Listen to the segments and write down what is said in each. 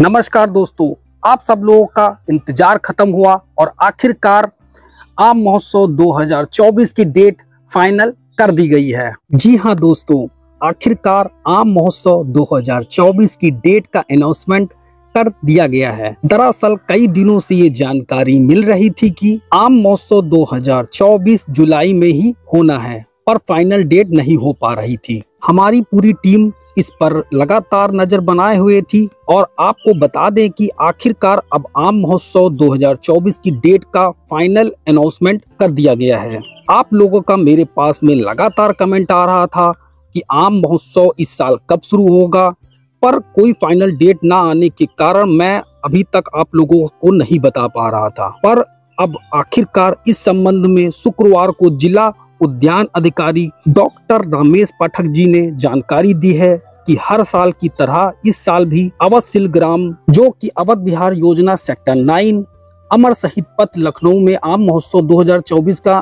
नमस्कार दोस्तों, आप सब लोगों का इंतजार खत्म हुआ और आखिरकार आम महोत्सव 2024 की डेट फाइनल कर दी गई है। जी हां दोस्तों, आखिरकार आम महोत्सव 2024 की डेट का अनाउंसमेंट कर दिया गया है। दरअसल कई दिनों से ये जानकारी मिल रही थी कि आम महोत्सव 2024 जुलाई में ही होना है, पर फाइनल डेट नहीं हो पा रही थी। हमारी पूरी टीम इस पर लगातार नजर बनाए हुए थी और आपको बता दें कि आखिरकार अब आम महोत्सव 2024 की डेट का फाइनल अनाउंसमेंट कर दिया गया है। आप लोगों का मेरे पास में लगातार कमेंट आ रहा था कि आम महोत्सव इस साल कब शुरू होगा, पर कोई फाइनल डेट ना आने के कारण मैं अभी तक आप लोगों को नहीं बता पा रहा था। पर अब आखिरकार इस संबंध में शुक्रवार को जिला उद्यान अधिकारी डॉक्टर रामेश पाठक जी ने जानकारी दी है कि हर साल की तरह इस साल भी अवध शिल्पग्राम, जो कि अवध बिहार योजना सेक्टर 9 अमर शहीद पथ लखनऊ में आम महोत्सव 2024 का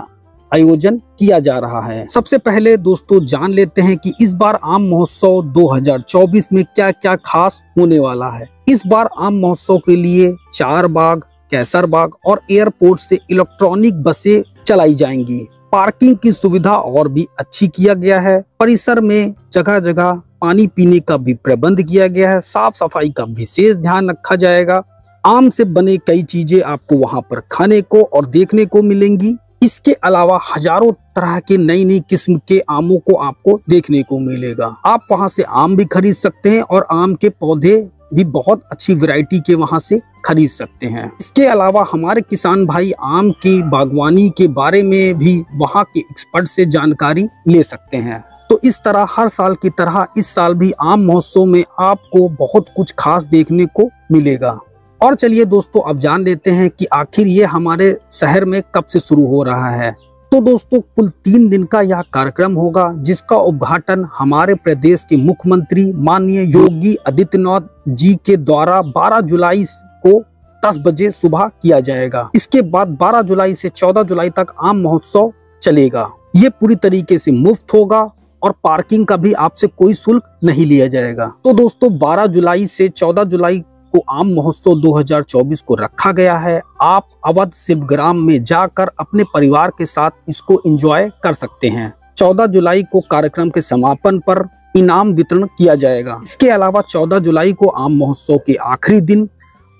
आयोजन किया जा रहा है। सबसे पहले दोस्तों जान लेते हैं कि इस बार आम महोत्सव 2024 में क्या क्या खास होने वाला है। इस बार आम महोत्सव के लिए चार बाग, कैसर बाग और एयरपोर्ट से इलेक्ट्रॉनिक बसें चलाई जाएंगी। पार्किंग की सुविधा और भी अच्छी किया गया है। परिसर में जगह जगह पानी पीने का भी प्रबंध किया गया है। साफ सफाई का विशेष ध्यान रखा जाएगा। आम से बने कई चीजें आपको वहां पर खाने को और देखने को मिलेंगी। इसके अलावा हजारों तरह के नई नई किस्म के आमों को आपको देखने को मिलेगा। आप वहां से आम भी खरीद सकते हैं और आम के पौधे भी बहुत अच्छी वैरायटी के वहां से खरीद सकते हैं। इसके अलावा हमारे किसान भाई आम की बागवानी के बारे में भी वहां के एक्सपर्ट से जानकारी ले सकते हैं। तो इस तरह हर साल की तरह इस साल भी आम महोत्सव में आपको बहुत कुछ खास देखने को मिलेगा। और चलिए दोस्तों अब जान लेते हैं कि आखिर ये हमारे शहर में कब से शुरू हो रहा है। तो दोस्तों कुल 3 दिन का यह कार्यक्रम होगा, जिसका उद्घाटन हमारे प्रदेश के मुख्यमंत्री माननीय योगी आदित्यनाथ जी के द्वारा 12 जुलाई को 10 बजे सुबह किया जाएगा। इसके बाद 12 जुलाई से 14 जुलाई तक आम महोत्सव चलेगा। ये पूरी तरीके से मुफ्त होगा और पार्किंग का भी आपसे कोई शुल्क नहीं लिया जाएगा। तो दोस्तों 12 जुलाई से 14 जुलाई को आम महोत्सव 2024 को रखा गया है। आप अवध शिल्पग्राम में जाकर अपने परिवार के साथ इसको एंजॉय कर सकते हैं। 14 जुलाई को कार्यक्रम के समापन पर इनाम वितरण किया जाएगा। इसके अलावा 14 जुलाई को आम महोत्सव के आखिरी दिन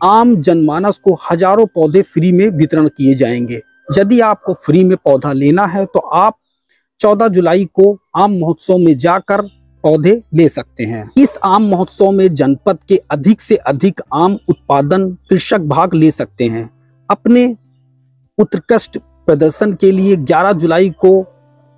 आम जनमानस को हजारों पौधे फ्री में वितरण किए जाएंगे। यदि आपको फ्री में पौधा लेना है तो आप 14 जुलाई को आम महोत्सव में जाकर पौधे ले सकते हैं। इस आम महोत्सव में जनपद के अधिक से अधिक आम उत्पादन कृषक भाग ले सकते हैं। अपने उत्कृष्ट प्रदर्शन के लिए 11 जुलाई को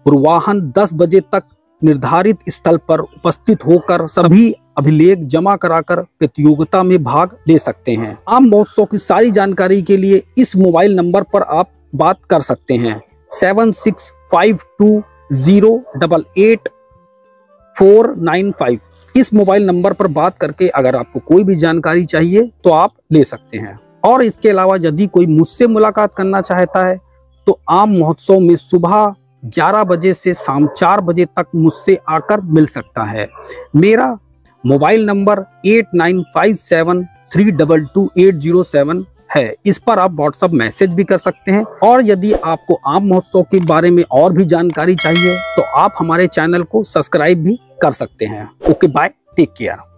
पूर्वाहन 10 बजे तक निर्धारित स्थल पर उपस्थित होकर सभी अभिलेख जमा कराकर प्रतियोगिता में भाग ले सकते हैं। आम महोत्सव की सारी जानकारी के लिए इस मोबाइल नंबर पर आप बात कर सकते हैं 7652088495। इस मोबाइल नंबर पर बात करके अगर आपको कोई भी जानकारी चाहिए तो आप ले सकते हैं। और इसके अलावा यदि कोई मुझसे मुलाकात करना चाहता है तो आम महोत्सव में सुबह 11 बजे से शाम 4 बजे तक मुझसे आकर मिल सकता है। मेरा मोबाइल नंबर 8957322807 है। इस पर आप व्हाट्सएप मैसेज भी कर सकते हैं। और यदि आपको आम महोत्सव के बारे में और भी जानकारी चाहिए तो आप हमारे चैनल को सब्सक्राइब भी कर सकते हैं। Okay, bye, take care.